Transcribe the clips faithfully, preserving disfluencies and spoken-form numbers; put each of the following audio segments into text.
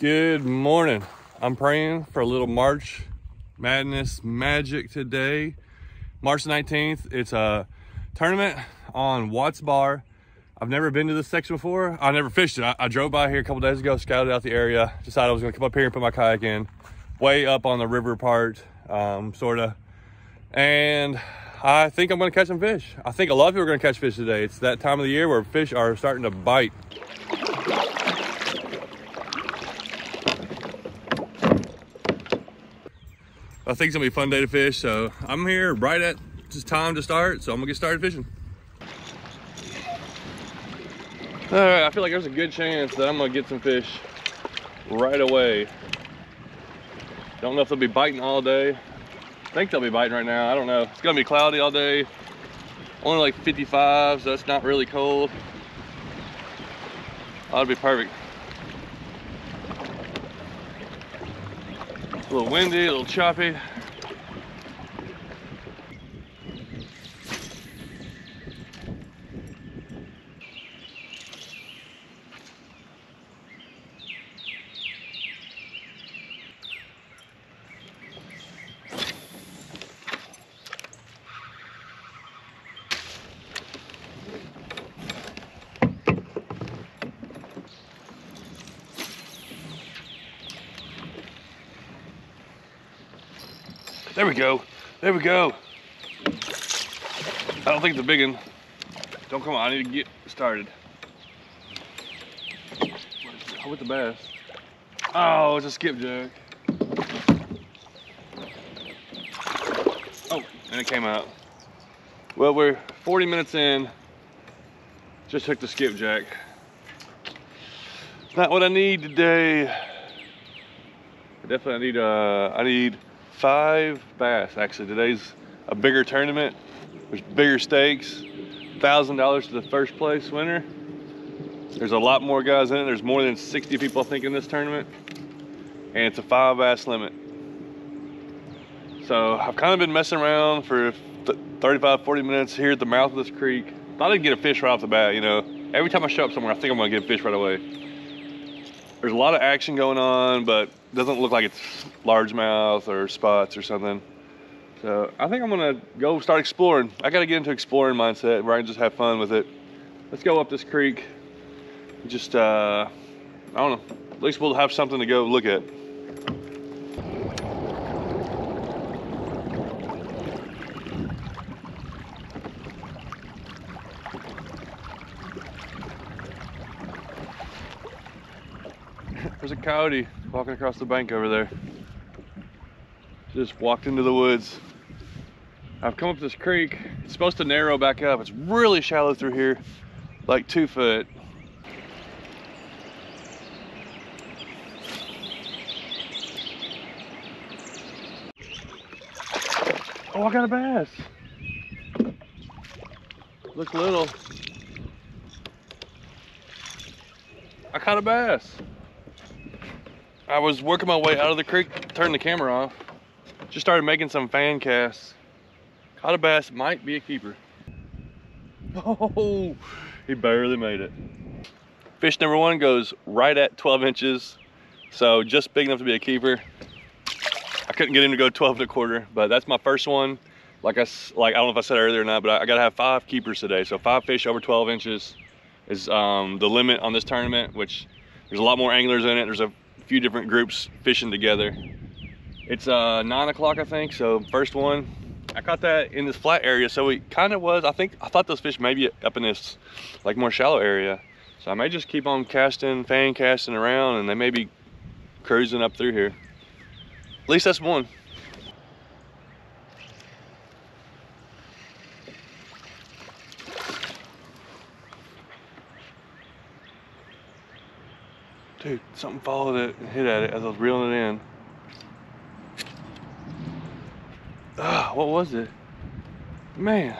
Good morning. I'm praying for a little March Madness magic today. March nineteenth, it's a tournament on Watts Bar. I've never been to this section before. I never fished it. I, I drove by here a couple days ago, scouted out the area, decided I was gonna come up here and put my kayak in, way up on the river part, um, sorta. And I think I'm gonna catch some fish. I think a lot of people are gonna catch fish today. It's that time of the year where fish are starting to bite. I think it's gonna be a fun day to fish, so I'm here right at just time to start, so I'm gonna get started fishing. All right, I feel like there's a good chance that I'm gonna get some fish right away. Don't know if they'll be biting all day. I think they'll be biting right now, I don't know. It's gonna be cloudy all day. Only like fifty-five, so it's not really cold. That'll be perfect. A little windy, a little choppy. There we go, there we go. I don't think it's a big one. Don't come on, I need to get started. How with the bass? Oh, it's a skipjack. Oh, and it came out. Well, we're forty minutes in. Just hooked the skipjack. Not what I need today. Definitely I need, uh, I need, five bass. Actually, today's a bigger tournament. There's bigger stakes, one thousand dollars to the first place winner. There's a lot more guys in it. There's more than sixty people, I think, in this tournament. And it's a five bass limit. So I've kind of been messing around for thirty-five, forty minutes here at the mouth of this creek. Thought I'd get a fish right off the bat, you know. Every time I show up somewhere, I think I'm gonna get a fish right away. There's a lot of action going on, but it doesn't look like it's largemouth or spots or something. So I think I'm gonna go start exploring. I gotta get into exploring mindset where I can just have fun with it. Let's go up this creek. Just, uh, I don't know, at least we'll have something to go look at. There's a coyote walking across the bank over there. Just walked into the woods. I've come up this creek. It's supposed to narrow back up. It's really shallow through here, like two foot. Oh, I got a bass. Looks little. I caught a bass. I was working my way out of the creek, turned the camera off. Just started making some fan casts. Caught a bass, might be a keeper. Oh, he barely made it. Fish number one goes right at twelve inches. So just big enough to be a keeper. I couldn't get him to go twelve and a quarter, but that's my first one. Like I, like, I don't know if I said earlier or not, but I, I gotta have five keepers today. So five fish over twelve inches is um, the limit on this tournament, which there's a lot more anglers in it. There's a few different groups fishing together. It's uh nine o'clock I think, so first one I caught that in this flat area, so it kind of was, I think I thought those fish may be up in this like more shallow area, so I may just keep on casting, fan casting around, and they may be cruising up through here. At least that's one. Dude, something followed it and hit at it as I was reeling it in. Ugh, what was it? Man,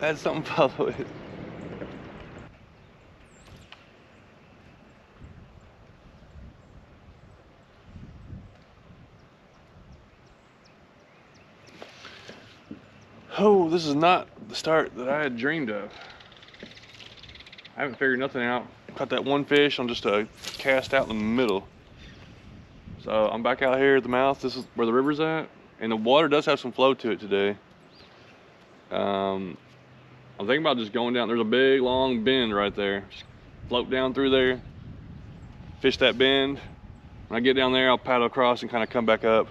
I had something follow it. Oh, this is not the start that I had dreamed of. I haven't figured nothing out. caught that one fish on just a cast out in the middle. So I'm back out here at the mouth. This is where the river's at, and the water does have some flow to it today. Um, I'm thinking about just going down. There's a big long bend right there. Just float down through there, fish that bend. When I get down there, I'll paddle across and kind of come back up.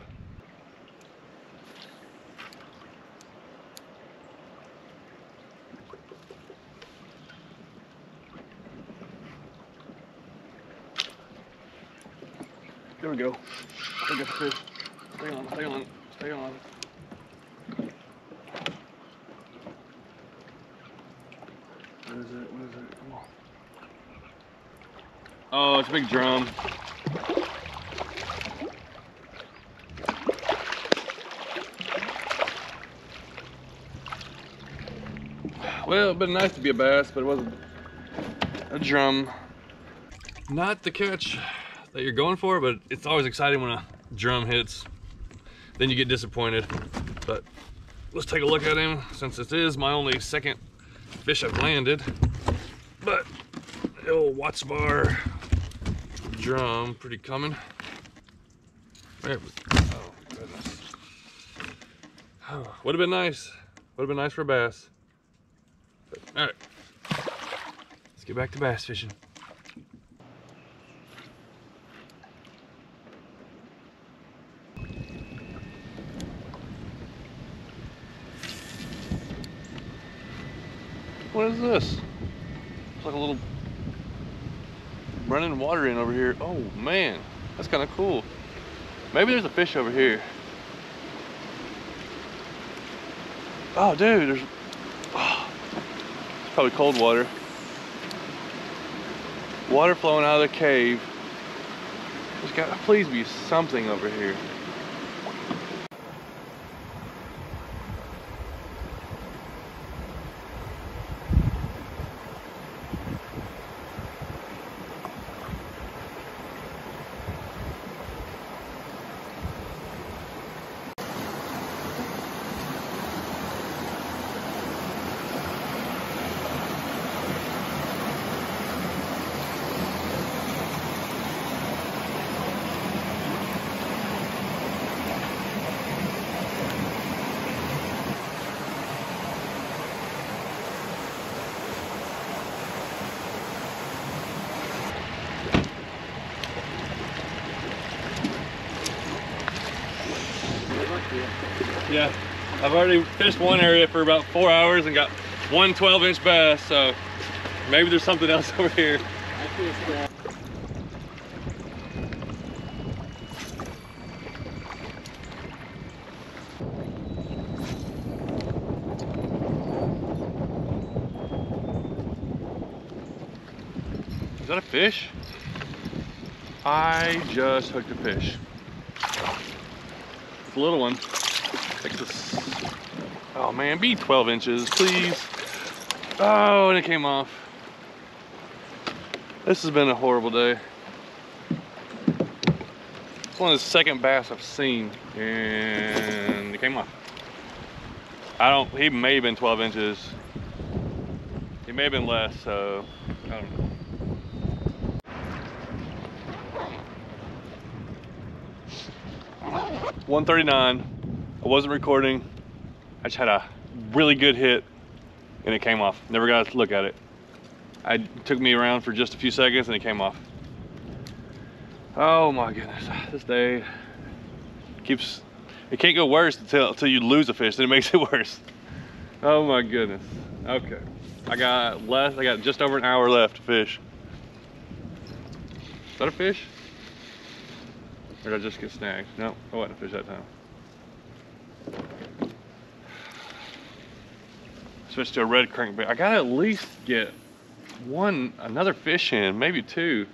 There we go. I think I got the fish. Stay on, stay on, stay on. What is it? What is it? Come on. Oh, it's a big drum. Well, it'd been nice to be a bass, but it wasn't a drum. Not the catch that you're going for, but it's always exciting when a drum hits. Then you get disappointed. But let's take a look at him, since this is my only second fish I've landed. But the old Watts Bar drum, pretty common. There we go. Oh, goodness. Oh, would have been nice. Would have been nice for a bass. But, all right, let's get back to bass fishing. What is this? It's like a little running water in over here. Oh man, that's kind of cool. Maybe there's a fish over here. Oh dude, there's oh, it's probably cold water. Water flowing out of the cave. There's gotta please be something over here. Yeah, I've already fished one area for about four hours and got one twelve inch bass, so maybe there's something else over here. I fished that. Is that a fish? I just hooked a fish. It's a little one. Oh man, be twelve inches, please. Oh, and it came off. This has been a horrible day. It's one of the second bass I've seen, and it came off. I don't, he may have been twelve inches. He may have been less, so I don't know. one thirty-nine. I wasn't recording. I just had a really good hit and it came off. Never got to look at it. It took me around for just a few seconds and it came off. Oh my goodness, this day keeps, it can't go worse until, until you lose a fish, then it makes it worse. Oh my goodness. Okay, I got less, I got just over an hour left to fish. Is that a fish? Or did I just get snagged? No, I wasn't a fish that time. Switch to a red crankbait. I gotta at least get one, another fish in, maybe two.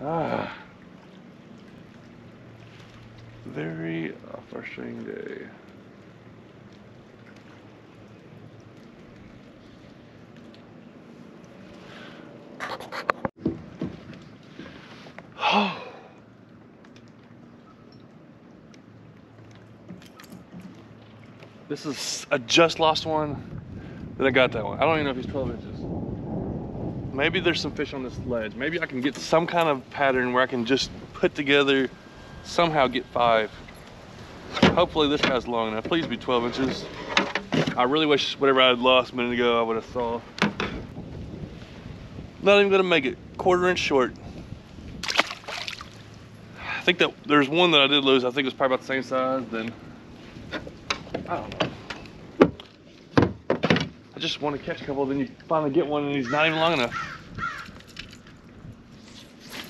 Ah, very frustrating day. Oh. This is, I just lost one. Then I got that one. I don't even know if he's twelve inches. maybe there's some fish on this ledge. Maybe I can get some kind of pattern where I can just put together, somehow get five. Hopefully this guy's long enough. Please be twelve inches. I really wish whatever I had lost a minute ago, I would have saw. Not even gonna make it, quarter inch short. I think that there's one that I did lose. I think it was probably about the same size then. I don't know. I just want to catch a couple, then you finally get one and he's not even long enough.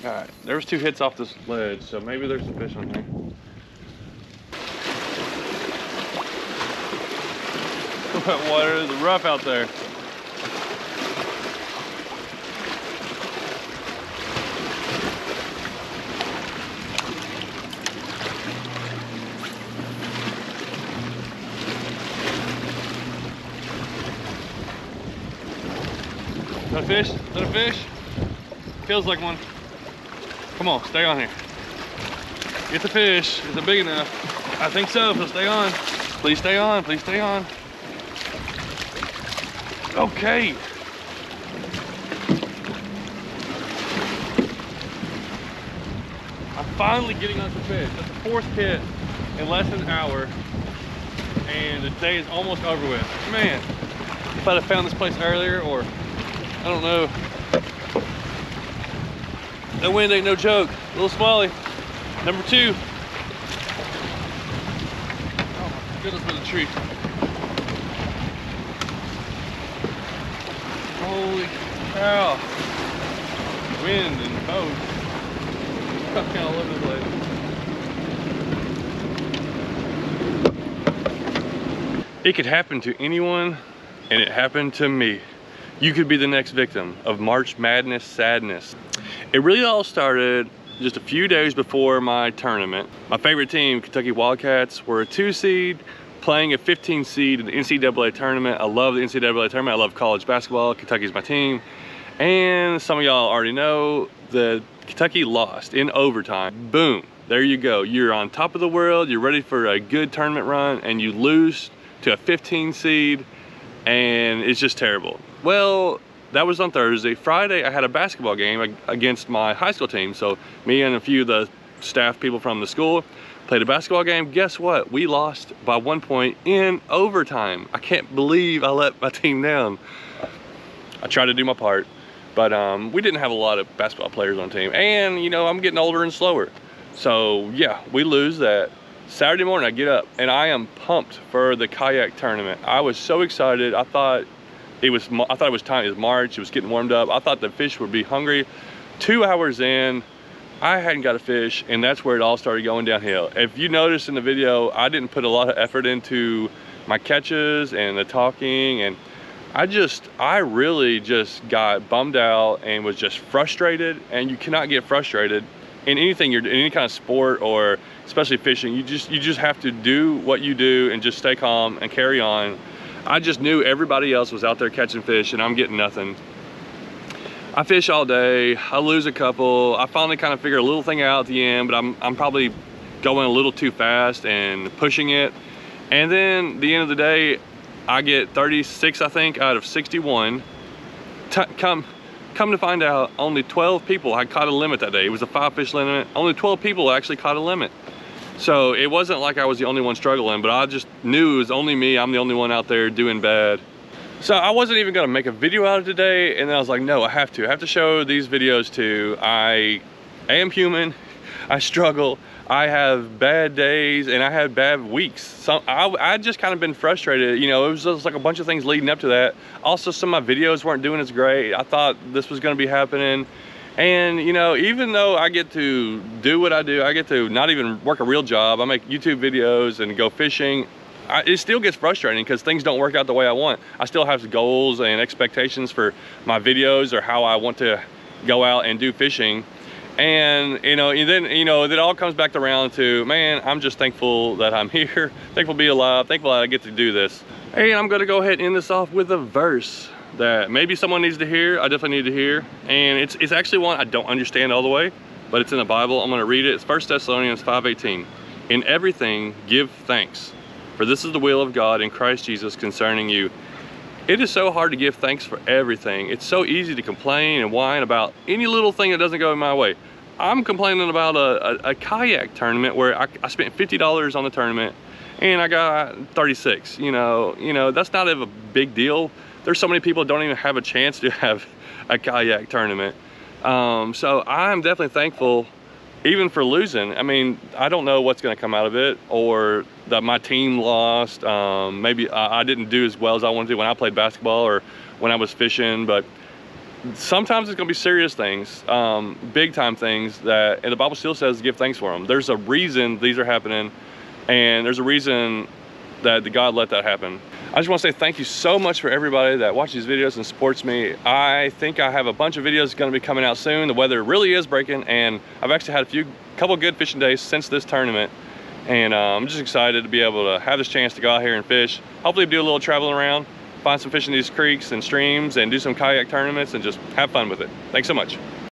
All right, there was two hits off this ledge, so maybe there's some fish on here. Wet water is rough out there. Is that a fish? Is that a fish? Feels like one. Come on, stay on here. Get the fish. Is it big enough? I think so, so stay on. Please stay on, please stay on. Okay. I'm finally getting on some fish. That's the fourth hit in less than an hour. And the day is almost over with. Man, if I'd have found this place earlier, or I don't know. That wind ain't no joke. A little smally. Number two. Oh my goodness, what a treat. Holy cow. Wind and boat. Fucking all over the place. It could happen to anyone, and it happened to me. You could be the next victim of March Madness sadness. It really all started just a few days before my tournament. My favorite team, Kentucky Wildcats, were a two seed playing a fifteen seed in the N C double A tournament. I love the N C double A tournament. I love college basketball. Kentucky's my team. And some of y'all already know that Kentucky lost in overtime. Boom, there you go. You're on top of the world. You're ready for a good tournament run and you lose to a fifteen seed and it's just terrible. Well, that was on Thursday. Friday, I had a basketball game against my high school team. So me and a few of the staff people from the school played a basketball game. Guess what? We lost by one point in overtime. I can't believe I let my team down. I tried to do my part, but um, we didn't have a lot of basketball players on the team. And, you know, I'm getting older and slower. So, yeah, we lose that. Saturday morning, I get up, and I am pumped for the kayak tournament. I was so excited. I thought... It was, I thought it was time, it was March, it was getting warmed up. I thought the fish would be hungry. Two hours in, I hadn't got a fish, and that's where it all started going downhill. If you notice in the video, I didn't put a lot of effort into my catches and the talking, and I just, I really just got bummed out and was just frustrated, and you cannot get frustrated in anything, you're in any kind of sport or especially fishing. You just, you just have to do what you do and just stay calm and carry on. I just knew everybody else was out there catching fish and I'm getting nothing. I fish all day, I lose a couple. I finally kind of figure a little thing out at the end, but I'm, I'm probably going a little too fast and pushing it. And then the end of the day, I get thirty-six, I think, out of sixty-one. T come, come to find out, only twelve people had caught a limit that day. It was a five fish limit. Only twelve people actually caught a limit. So it wasn't like I was the only one struggling, but I just knew it was only me. I'm the only one out there doing bad. So I wasn't even gonna make a video out of today. And then I was like, no, I have to. I have to show these videos too. I am human. I struggle. I have bad days and I had bad weeks. So I, I just kind of been frustrated. You know, it was just like a bunch of things leading up to that. Also, some of my videos weren't doing as great. I thought this was gonna be happening. And, you know, even though I get to do what I do, I get to not even work a real job, I make YouTube videos and go fishing, I, it still gets frustrating because things don't work out the way I want. I still have goals and expectations for my videos or how I want to go out and do fishing. And, you know, and then, you know, it all comes back around to, man, I'm just thankful that I'm here, thankful to be alive, thankful I get to do this. And I'm going to go ahead and end this off with a verse that maybe someone needs to hear. I definitely need to hear. And it's, it's actually one I don't understand all the way, but it's in the Bible. I'm gonna read it. It's First Thessalonians five eighteen. In everything, give thanks, for this is the will of God in Christ Jesus concerning you. It is so hard to give thanks for everything. It's so easy to complain and whine about any little thing that doesn't go my way. I'm complaining about a, a, a kayak tournament where I, I spent fifty dollars on the tournament and I got thirty-six. You know, you know that's not a big deal. There's so many people that don't even have a chance to have a kayak tournament. Um, so I'm definitely thankful even for losing. I mean, I don't know what's gonna come out of it, or that my team lost. Um, maybe I, I didn't do as well as I wanted to when I played basketball or when I was fishing, but sometimes it's gonna be serious things, um, big time things that, and the Bible still says to give thanks for them. There's a reason these are happening, and there's a reason that God let that happen. I just want to say thank you so much for everybody that watches these videos and supports me. I think I have a bunch of videos going to be coming out soon. The weather really is breaking, and I've actually had a few, couple good fishing days since this tournament, and uh, I'm just excited to be able to have this chance to go out here and fish. Hopefully do a little traveling around, find some fish in these creeks and streams, and do some kayak tournaments and just have fun with it. Thanks so much.